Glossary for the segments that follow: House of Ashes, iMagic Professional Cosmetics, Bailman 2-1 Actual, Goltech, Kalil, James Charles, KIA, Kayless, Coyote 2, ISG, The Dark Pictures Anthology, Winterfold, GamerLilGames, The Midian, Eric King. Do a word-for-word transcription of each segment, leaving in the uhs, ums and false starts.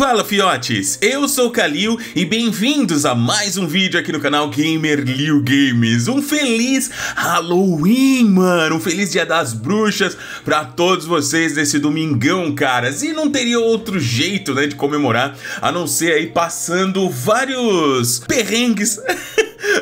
Fala fiotes, eu sou o Kalil e bem-vindos a mais um vídeo aqui no canal GamerLilGames. Um feliz Halloween, mano, um feliz dia das bruxas pra todos vocês nesse domingão, caras. E não teria outro jeito, né, de comemorar, a não ser aí passando vários perrengues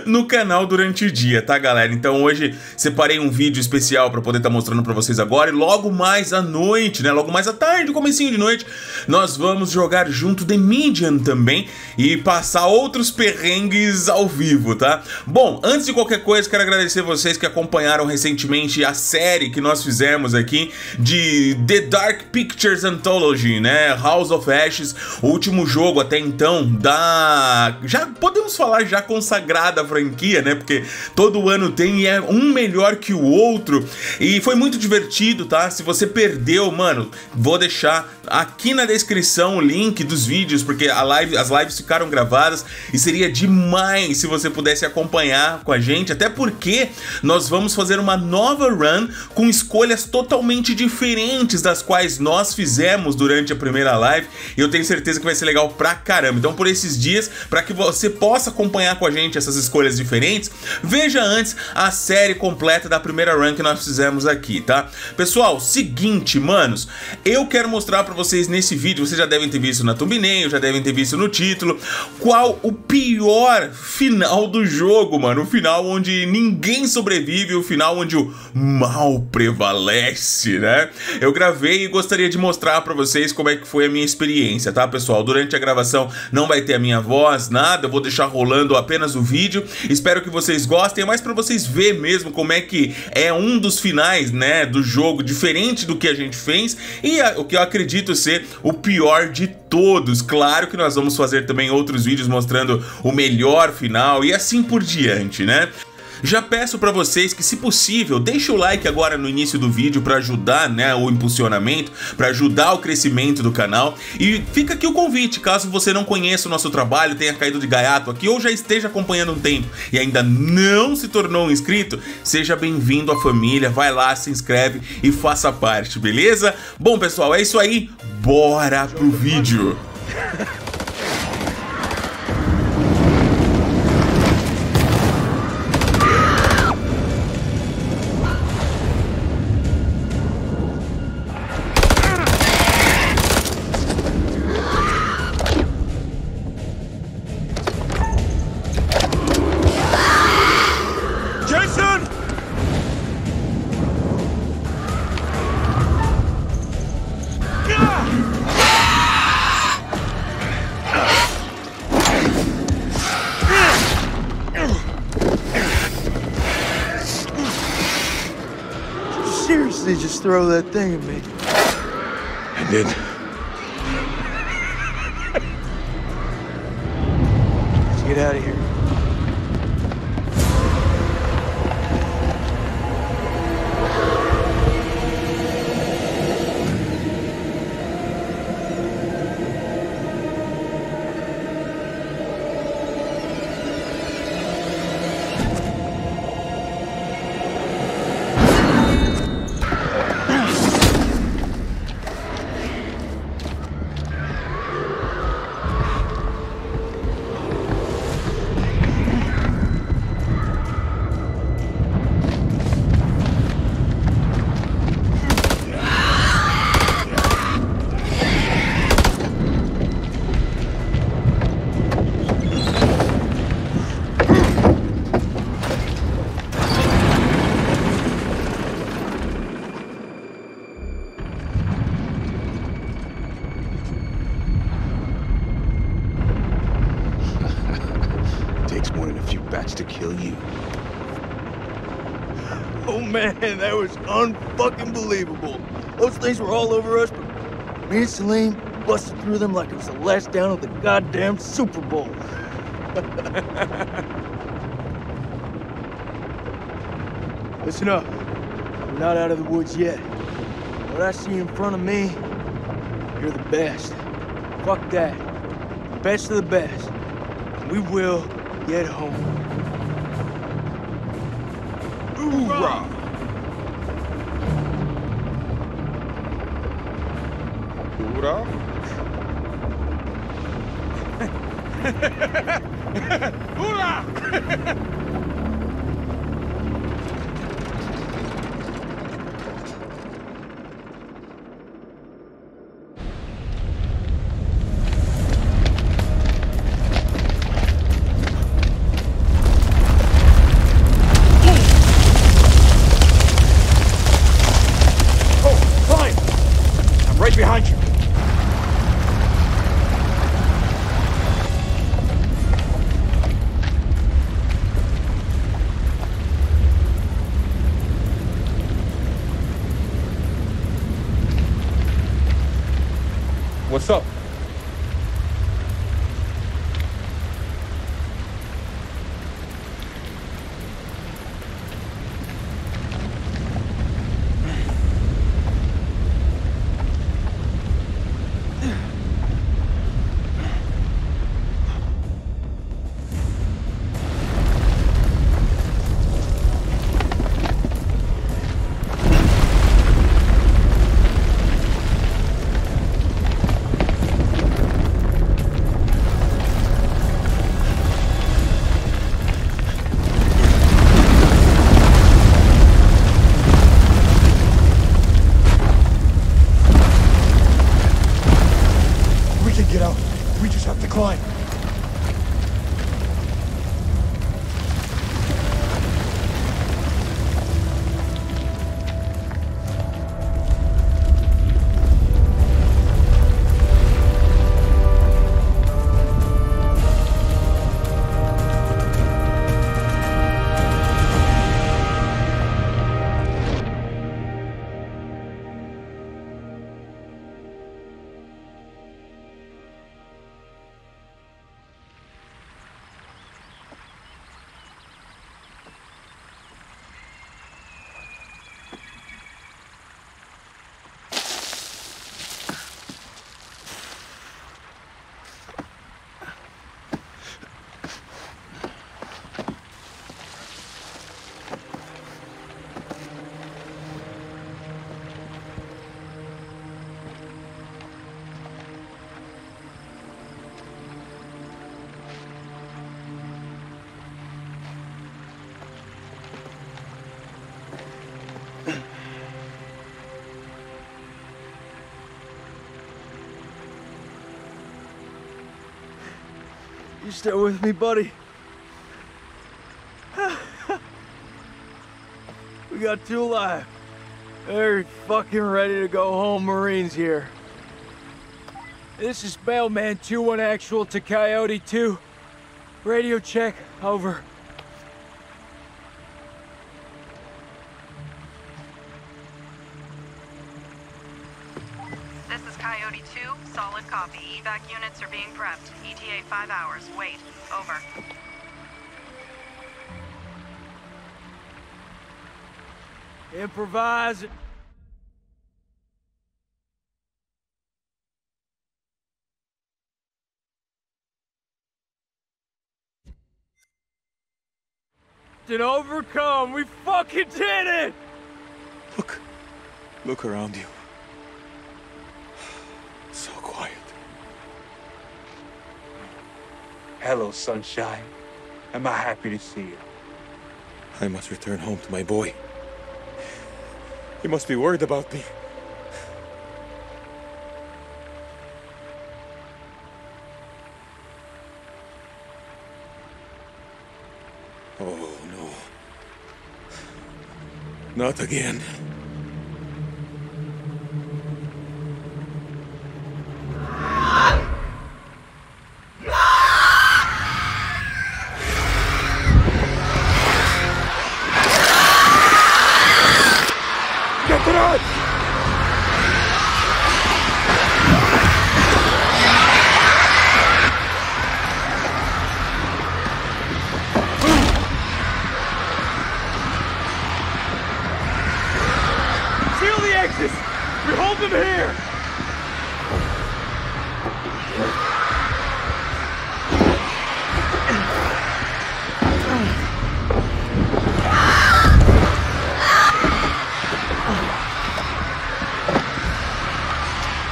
no canal durante o dia, tá, galera? Então hoje separei um vídeo especial pra poder estar tá mostrando pra vocês agora. E logo mais à noite, né, logo mais à tarde, comecinho de noite, nós vamos jogar junto The Midian também e passar outros perrengues ao vivo, tá? Bom, antes de qualquer coisa, quero agradecer vocês que acompanharam recentemente a série que nós fizemos aqui de The Dark Pictures Anthology, né? House of Ashes, o último jogo até então da... já podemos falar já consagrado da franquia, né, porque todo ano tem e é um melhor que o outro, e foi muito divertido, tá? Se você perdeu, mano, vou deixar aqui na descrição o link dos vídeos, porque a live, as lives ficaram gravadas e seria demais se você pudesse acompanhar com a gente, até porque nós vamos fazer uma nova run com escolhas totalmente diferentes das quais nós fizemos durante a primeira live, e eu tenho certeza que vai ser legal pra caramba. Então por esses dias, pra que você possa acompanhar com a gente essas escolhas diferentes, veja antes a série completa da primeira run que nós fizemos aqui, tá? Pessoal, seguinte, manos, eu quero mostrar pra vocês nesse vídeo, vocês já devem ter visto na thumbnail, já devem ter visto no título, qual o pior final do jogo, mano, o final onde ninguém sobrevive, o final onde o mal prevalece, né? Eu gravei e gostaria de mostrar pra vocês como é que foi a minha experiência, tá, pessoal? Durante a gravação não vai ter a minha voz, nada, eu vou deixar rolando apenas o vídeo, espero que vocês gostem, é mais pra vocês ver mesmo como é que é um dos finais, né, do jogo, diferente do que a gente fez, e a, o que eu acredito ser o pior de todos. Claro que nós vamos fazer também outros vídeos mostrando o melhor final e assim por diante, né? Já peço pra vocês que, se possível, deixe o like agora no início do vídeo pra ajudar, né, o impulsionamento, pra ajudar o crescimento do canal. E fica aqui o convite, caso você não conheça o nosso trabalho, tenha caído de gaiato aqui ou já esteja acompanhando um tempo e ainda não se tornou um inscrito, seja bem-vindo à família, vai lá, se inscreve e faça parte, beleza? Bom, pessoal, é isso aí, bora pro vídeo! Seriously, just throw that thing at me. I did. Let's get out of here. Man, that was unfucking believable. Those things were all over us, but me and Salim busted through them like it was the last down of the goddamn Super Bowl. Listen up. We're not out of the woods yet. What I see in front of me, you're the best. Fuck that. The best of the best. We will get home. Hoorah! Pula! What's up? You still with me, buddy? We got two alive. They're fucking ready to go home, Marines here. This is Bailman two one Actual to Coyote two. Radio check, over. This is Coyote two, solid copy. Evac units are being prepped. E T A five hours. Wait. Over. Improvise. Did overcome. We fucking did it! Look. Look around you. Hello, sunshine. Am I happy to see you? I must return home to my boy. He must be worried about me. Oh, no. Not again.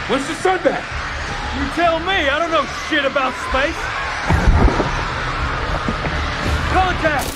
When's the sun back? You tell me, I don't know shit about space. Goltech!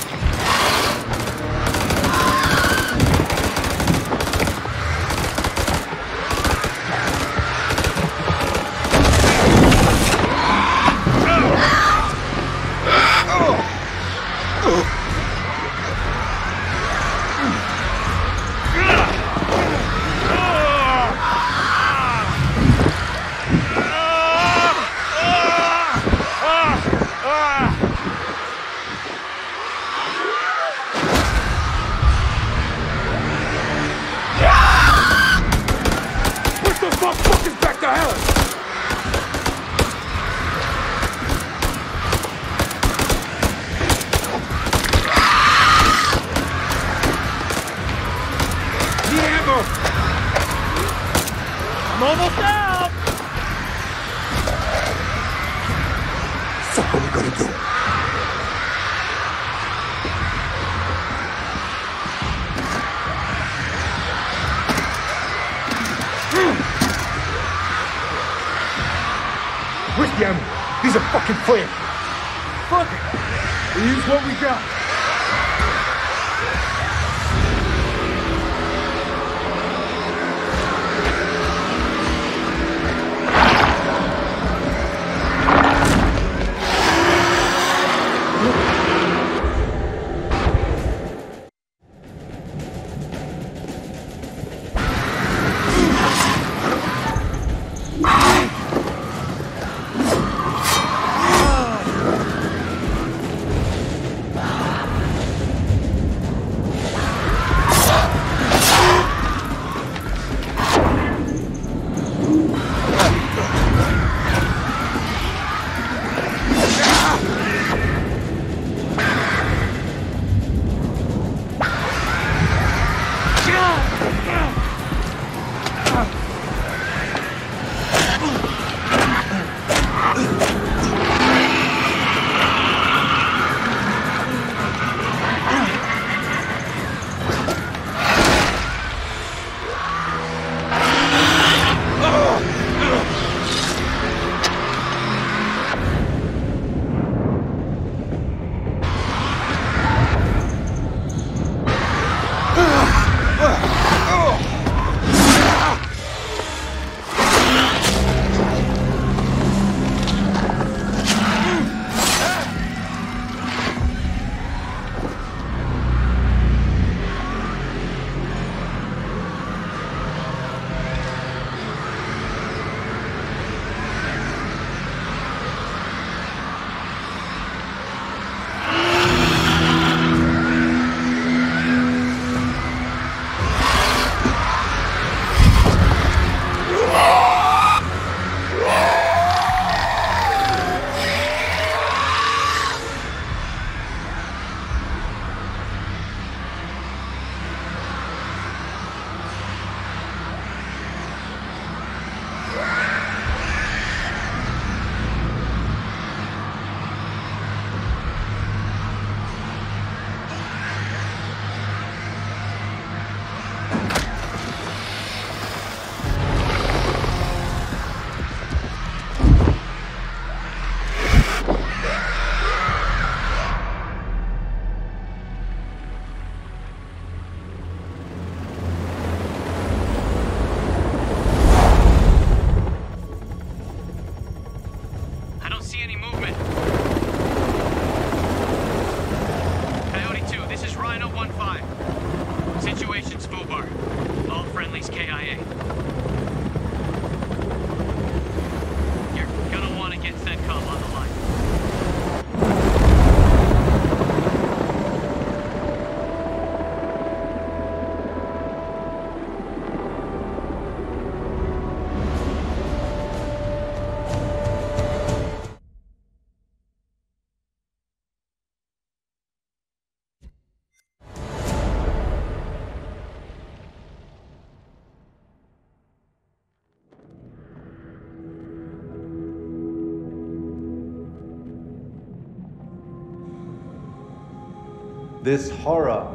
This horror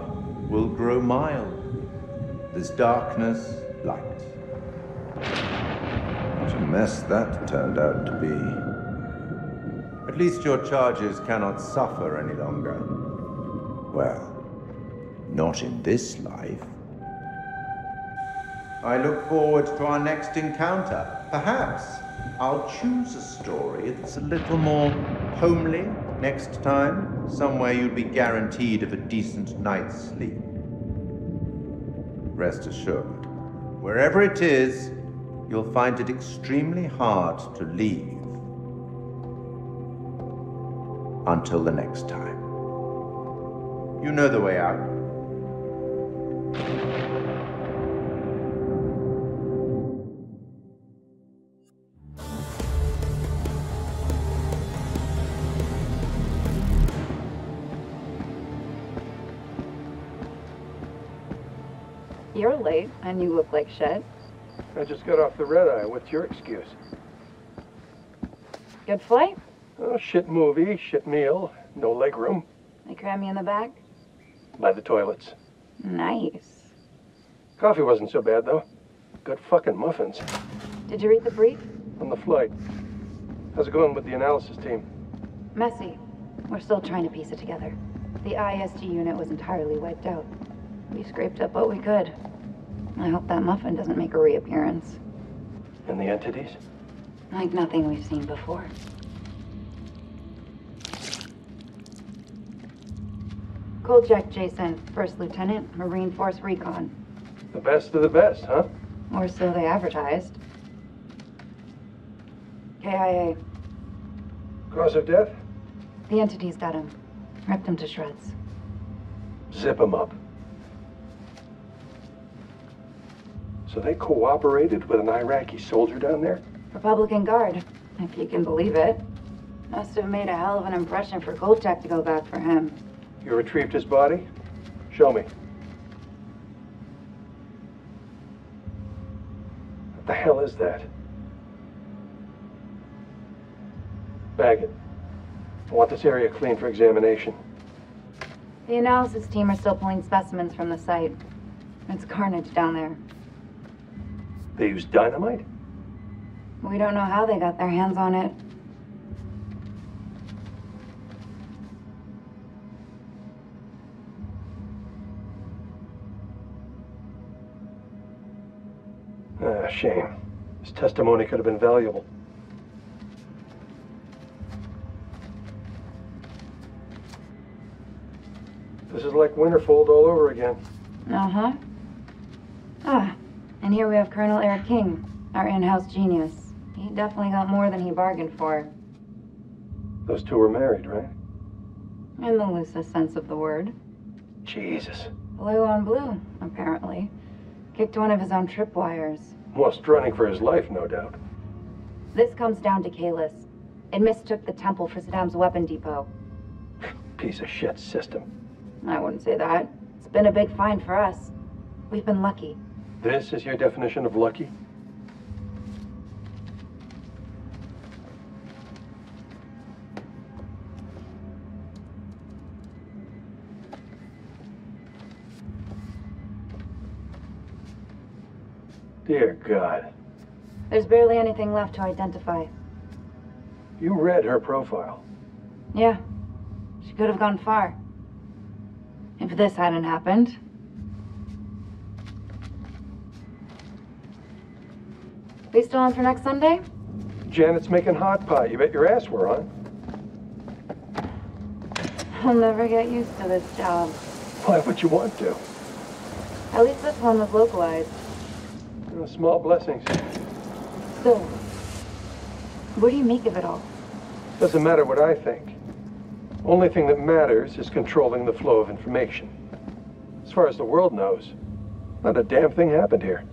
will grow mild, this darkness light. What a mess that turned out to be. At least your charges cannot suffer any longer. Well, not in this life. I look forward to our next encounter. Perhaps I'll choose a story that's a little more homely next time, somewhere you'll be guaranteed of a decent night's sleep. Rest assured, wherever it is, you'll find it extremely hard to leave. Until the next time. You know the way out. You're late, and you look like shit. I just got off the red eye. What's your excuse? Good flight? Oh, shit movie, shit meal, no leg room. They cram you in the back? By the toilets. Nice. Coffee wasn't so bad, though. Good fucking muffins. Did you read the brief? On the flight. How's it going with the analysis team? Messy. We're still trying to piece it together. The I S G unit was entirely wiped out. We scraped up what we could. I hope that muffin doesn't make a reappearance. And the entities? Like nothing we've seen before. Goltech Jason, First Lieutenant, Marine Force Recon. The best of the best, huh? Or so they advertised. K I A. Cause of death? The entities got him. Ripped him to shreds. Zip him up. So they cooperated with an Iraqi soldier down there? Republican Guard, if you can believe it. Must have made a hell of an impression for Goltech to go back for him. You retrieved his body? Show me. What the hell is that? Bag it. I want this area clean for examination. The analysis team are still pulling specimens from the site. It's carnage down there. They used dynamite? We don't know how they got their hands on it. Ah, shame. His testimony could have been valuable. This is like Winterfold all over again. Uh-huh. Ah. And here we have Colonel Eric King, our in-house genius. He definitely got more than he bargained for. Those two were married, right? In the loosest sense of the word. Jesus. Blue on blue, apparently. Kicked one of his own tripwires. Most running for his life, no doubt. This comes down to Kayless. It mistook the temple for Saddam's weapon depot. Piece of shit system. I wouldn't say that. It's been a big find for us. We've been lucky. This is your definition of lucky? Dear God. There's barely anything left to identify. You read her profile. Yeah. She could have gone far. If this hadn't happened. We still on for next Sunday? Janet's making hot pot. You bet your ass we're on. I'll never get used to this job. Why would you want to? At least this one was localized. Oh, small blessings. So, what do you make of it all? Doesn't matter what I think. Only thing that matters is controlling the flow of information. As far as the world knows, not a damn thing happened here.